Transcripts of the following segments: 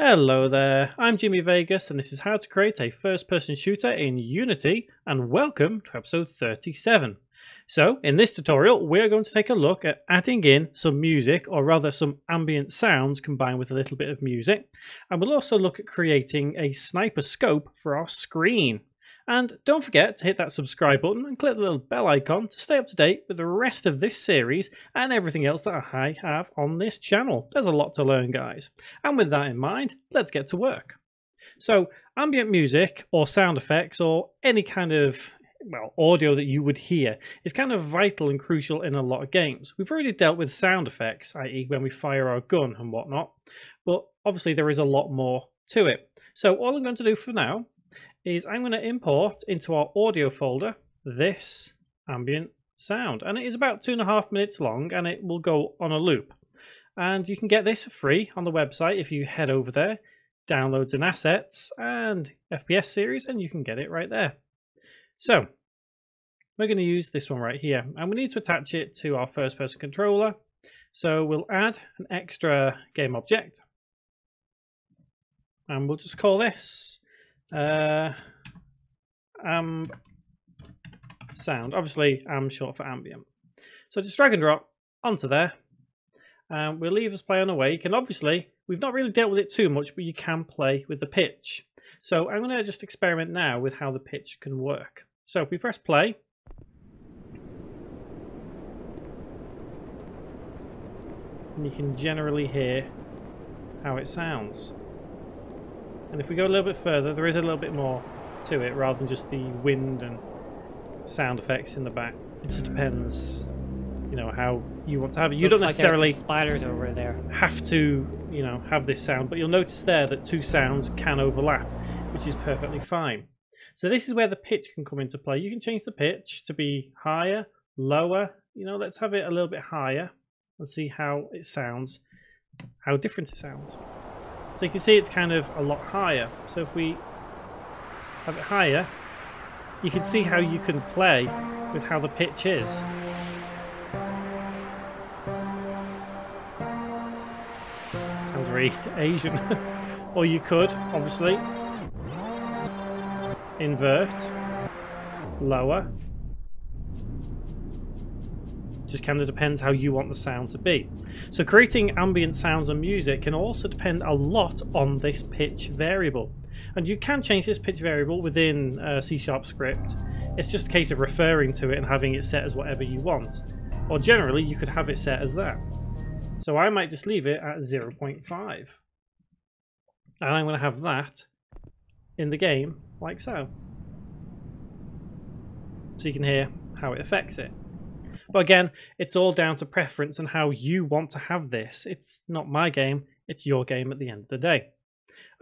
Hello there, I'm Jimmy Vegas and this is how to create a first-person shooter in Unity, and welcome to episode 37. So in this tutorial we're going to take a look at adding in some music, or rather some ambient sounds combined with a little bit of music, and we'll also look at creating a sniper scope for our screen. And don't forget to hit that subscribe button and click the little bell icon to stay up to date with the rest of this series and everything else that I have on this channel. There's a lot to learn, guys. And with that in mind, let's get to work. So ambient music or sound effects or any kind of audio that you would hear is kind of vital and crucial in a lot of games. We've already dealt with sound effects, i.e. when we fire our gun and whatnot, but obviously there is a lot more to it. So all I'm going to do for now is I'm going to import into our audio folder this ambient sound, and it is about 2.5 minutes long and it will go on a loop, and you can get this for free on the website if you head over there, downloads and assets and FPS series, and you can get it right there. So we're going to use this one right here, and we need to attach it to our first person controller, so we'll add an extra game object and we'll just call this sound. Obviously I'm short for ambient, so just drag and drop onto there and we'll leave us play on awake. And obviously we've not really dealt with it too much, but you can play with the pitch, so I'm going to just experiment now with how the pitch can work. So if we press play, and you can generally hear how it sounds. And if we go a little bit further, there is a little bit more to it rather than just the wind and sound effects in the back. It just depends, you know, how you want to have it. You don't necessarily spiders over there have to, you know, have this sound, but you'll notice there that two sounds can overlap, which is perfectly fine. So this is where the pitch can come into play. You can change the pitch to be higher, lower. You know, let's have it a little bit higher and see how it sounds, how different it sounds. So you can see it's kind of a lot higher. So if we have it higher, you can see how you can play with how the pitch is. Sounds very Asian. Or you could, obviously, invert, lower. Just kind of depends how you want the sound to be. So creating ambient sounds and music can also depend a lot on this pitch variable, and you can change this pitch variable within C# script. It's just a case of referring to it and having it set as whatever you want, or generally you could have it set as that. So I might just leave it at 0.5, and I'm going to have that in the game like so, so you can hear how it affects it. But again, it's all down to preference and how you want to have this. It's not my game, it's your game at the end of the day.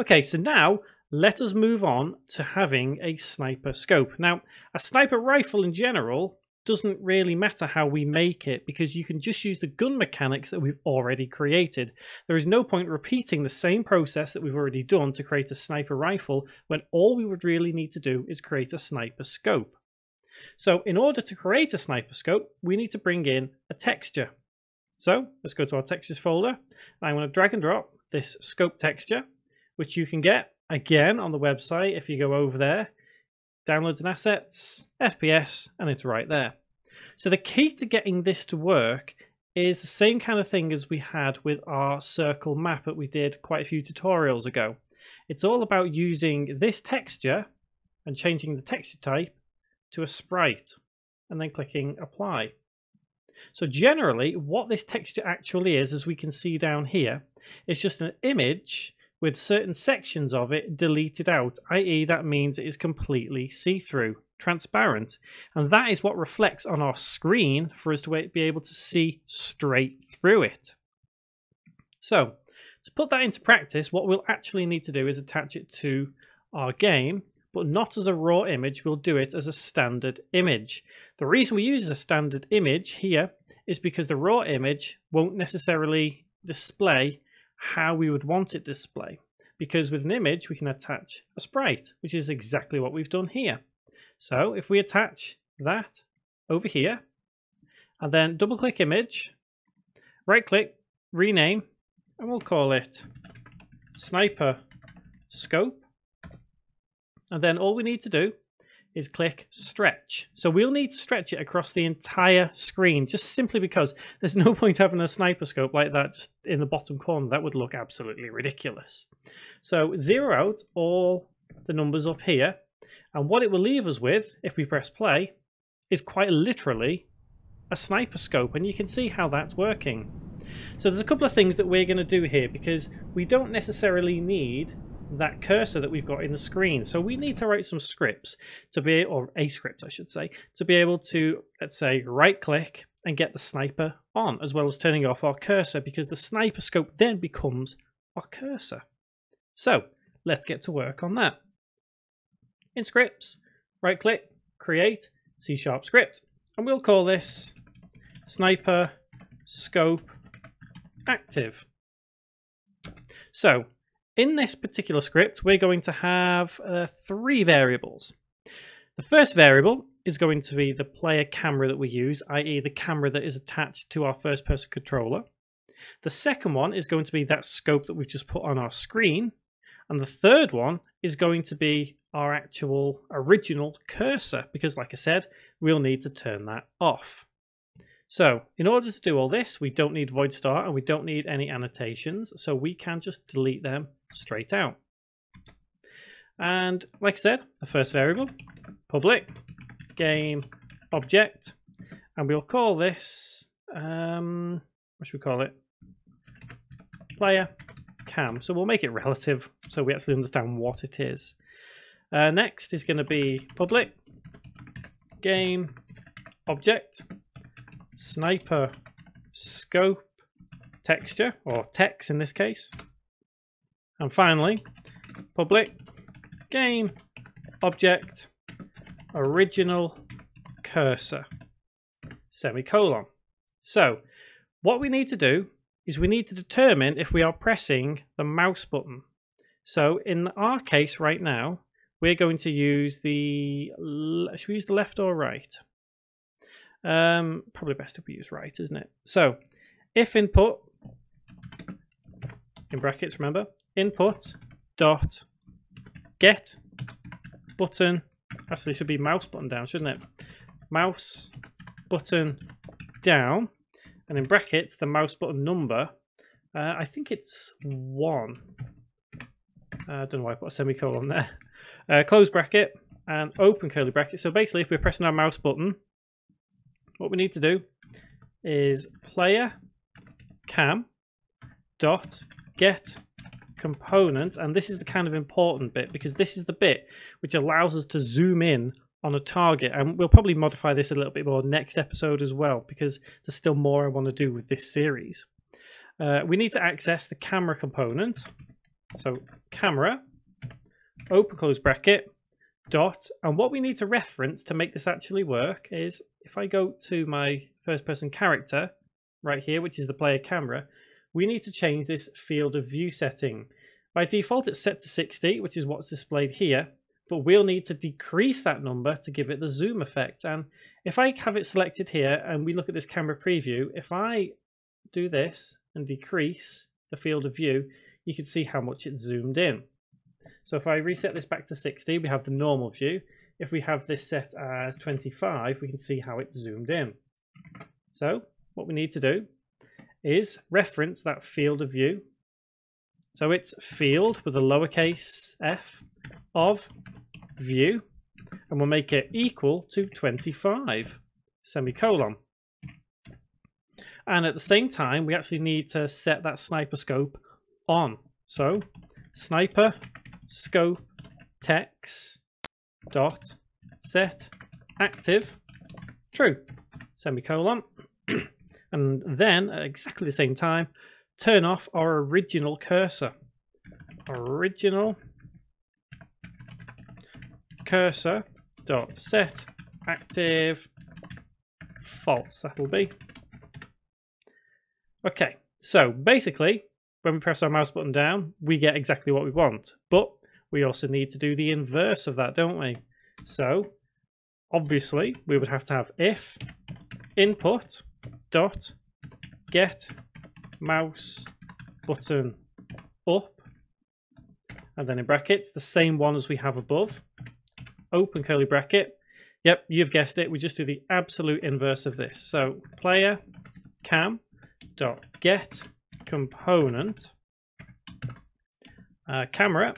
Okay, so now let us move on to having a sniper scope. Now, a sniper rifle in general doesn't really matter how we make it, because you can just use the gun mechanics that we've already created. There is no point repeating the same process that we've already done to create a sniper rifle when all we would really need to do is create a sniper scope. So in order to create a sniper scope, we need to bring in a texture. So let's go to our textures folder. I'm going to drag and drop this scope texture, which you can get again on the website. If you go over there, downloads and assets, FPS, and it's right there. So the key to getting this to work is the same kind of thing as we had with our circle map that we did quite a few tutorials ago. It's all about using this texture and changing the texture type to a sprite and then clicking apply. So generally what this texture actually is, as we can see down here, is just an image with certain sections of it deleted out, i.e. that means it is completely see-through, transparent, and that is what reflects on our screen for us to be able to see straight through it. So to put that into practice, what we'll actually need to do is attach it to our game, but not as a raw image. We'll do it as a standard image. The reason we use a standard image here is because the raw image won't necessarily display how we would want it to display, because with an image we can attach a sprite, which is exactly what we've done here. So if we attach that over here and then double click image, right click, rename, and we'll call it sniper scope. And then all we need to do is click stretch. So we'll need to stretch it across the entire screen, just simply because there's no point having a sniper scope like that just in the bottom corner. That would look absolutely ridiculous. So zero out all the numbers up here. And what it will leave us with, if we press play, is quite literally a sniper scope. And you can see how that's working. So there's a couple of things that we're going to do here, because we don't necessarily need that cursor that we've got in the screen. So we need to write some scripts to be, or a script I should say, to be able to, let's say, right click and get the sniper on, as well as turning off our cursor, because the sniper scope then becomes our cursor. So let's get to work on that. In scripts, right click, create C# script, and we'll call this sniper scope active. So in this particular script, we're going to have three variables. The first variable is going to be the player camera that we use, i.e. the camera that is attached to our first person controller. The second one is going to be that scope that we've just put on our screen. And the third one is going to be our actual original cursor, because like I said, we'll need to turn that off. So in order to do all this, we don't need void star and we don't need any annotations, so we can just delete them straight out. And like I said, the first variable, public game object, and we'll call this, what should we call it? Player cam. So we'll make it relative so we actually understand what it is. Next is going to be public game object, sniper scope texture, or text in this case, and finally public game object original cursor semicolon. So what we need to do is we need to determine if we are pressing the mouse button. So in our case right now, we're going to use the, should we use the left or right? Probably best if we use right, isn't it? So if input, in brackets, remember, input dot get button, actually should be mouse button down, shouldn't it? Mouse button down, and in brackets the mouse button number, I think it's 1. I don't know why I put a semicolon there. Close bracket and open curly bracket. So basically if we're pressing our mouse button, what we need to do is player cam dot get component, and this is the kind of important bit, because this is the bit which allows us to zoom in on a target. And we'll probably modify this a little bit more next episode as well, because there's still more I want to do with this series. We need to access the camera component, so camera open close bracket dot, and what we need to reference to make this actually work is, if I go to my first person character right here, which is the player camera, we need to change this field of view setting. By default it's set to 60, which is what's displayed here, but we'll need to decrease that number to give it the zoom effect. And if I have it selected here and we look at this camera preview, if I do this and decrease the field of view, you can see how much it's zoomed in. So if I reset this back to 60, we have the normal view. If we have this set as 25, we can see how it's zoomed in. So what we need to do is reference that field of view. So it's field with a lowercase f of view, and we'll make it equal to 25, semicolon. And at the same time, we actually need to set that sniper scope on. So sniper scope text dot set active true, semicolon, and then at exactly the same time turn off our original cursor, dot set active false, that'll be okay. So basically when we press our mouse button down, we get exactly what we want, but we also need to do the inverse of that, don't we? So obviously we would have to have if input dot get mouse button up, and then in brackets, the same one as we have above, open curly bracket. Yep, you've guessed it. We just do the absolute inverse of this. So player cam dot get component camera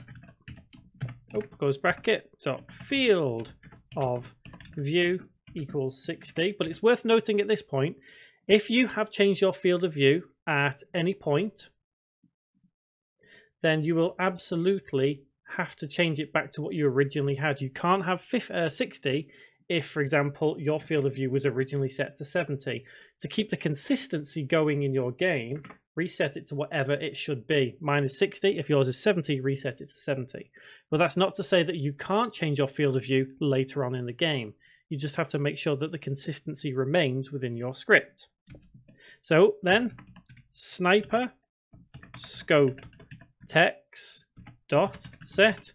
goes bracket dot field of view equals 60. But it's worth noting at this point, if you have changed your field of view at any point, then you will absolutely have to change it back to what you originally had. You can't have 60 if, for example, your field of view was originally set to 70. To keep the consistency going in your game, reset it to whatever it should be. Mine is 60. If yours is 70, reset it to 70. But that's not to say that you can't change your field of view later on in the game. You just have to make sure that the consistency remains within your script. So then, sniper scope text dot set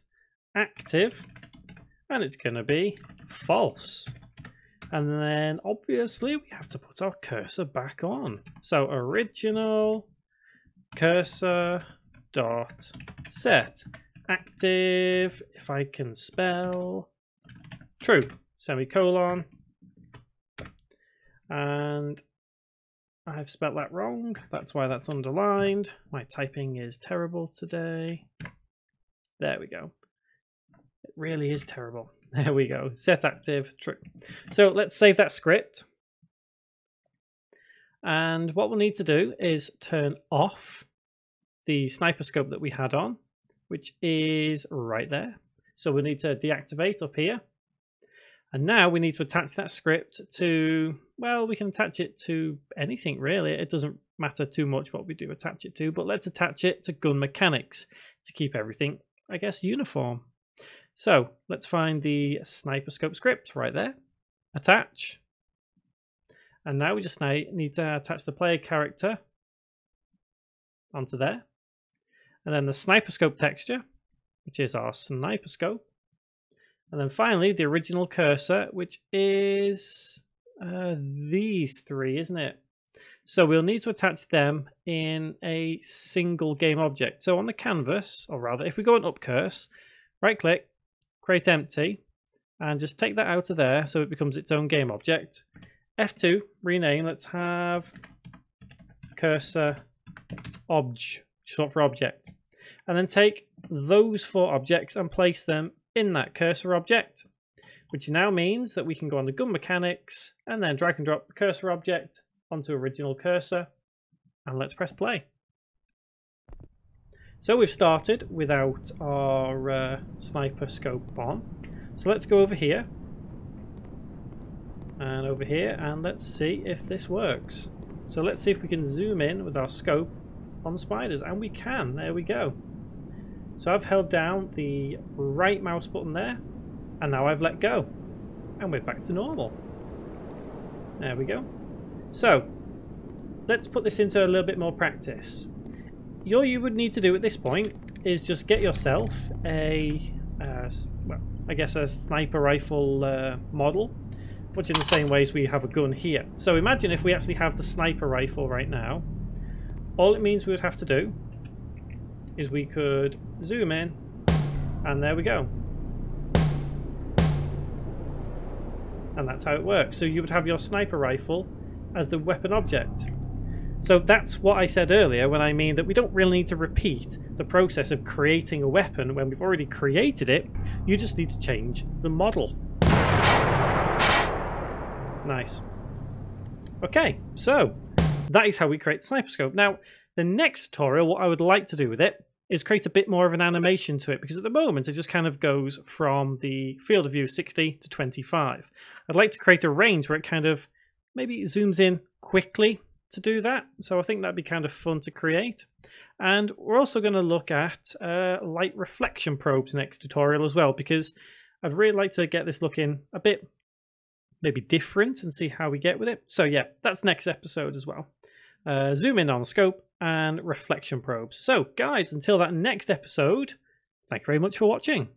active, and it's going to be false. And then obviously we have to put our cursor back on. So original cursor dot set active, if I can spell, true, semicolon. And I've spelt that wrong. That's why that's underlined. My typing is terrible today. There we go. It really is terrible. There we go. Set active. True. So let's save that script. And what we'll need to do is turn off the sniper scope that we had on, which is right there. So we'll need to deactivate up here. And now we need to attach that script to, well, we can attach it to anything really. It doesn't matter too much what we do attach it to, but let's attach it to gun mechanics to keep everything, I guess, uniform. So let's find the sniper scope script right there, attach. And now we just need to attach the player character onto there. And then the sniper scope texture, which is our sniper scope. And then finally, the original cursor, which is these three, isn't it? So we'll need to attach them in a single game object. So on the canvas, or rather, if we go on up curse, right click, create empty, and just take that out of there so it becomes its own game object. F2, rename, let's have cursor obj, short for object. And then take those four objects and place them in that cursor object, which now means that we can go on the gun mechanics and then drag and drop the cursor object onto original cursor, and let's press play. So we've started without our sniper scope on. So let's go over here, and let's see if this works. So let's see if we can zoom in with our scope on the spiders, and we can. There we go. So I've held down the right mouse button there, and now I've let go, and we're back to normal. There we go. So let's put this into a little bit more practice. All you would need to do at this point is just get yourself a, well, I guess a sniper rifle model, much in the same way as we have a gun here. So imagine if we actually have the sniper rifle right now. All it means we would have to do is we could zoom in, and there we go. And that's how it works. So you would have your sniper rifle as the weapon object. So that's what I said earlier when I mean that we don't really need to repeat the process of creating a weapon when we've already created it. You just need to change the model. Nice. Okay, so that is how we create the sniper scope. Now, the next tutorial, what I would like to do with it is create a bit more of an animation to it, because at the moment it just kind of goes from the field of view 60 to 25. I'd like to create a range where it kind of maybe zooms in quickly to do that. So I think that'd be kind of fun to create. And we're also going to look at light reflection probes next tutorial as well, because I'd really like to get this looking a bit maybe different and see how we get with it. So yeah, that's next episode as well. Zoom in on scope and reflection probes. So guys, until that next episode, thank you very much for watching.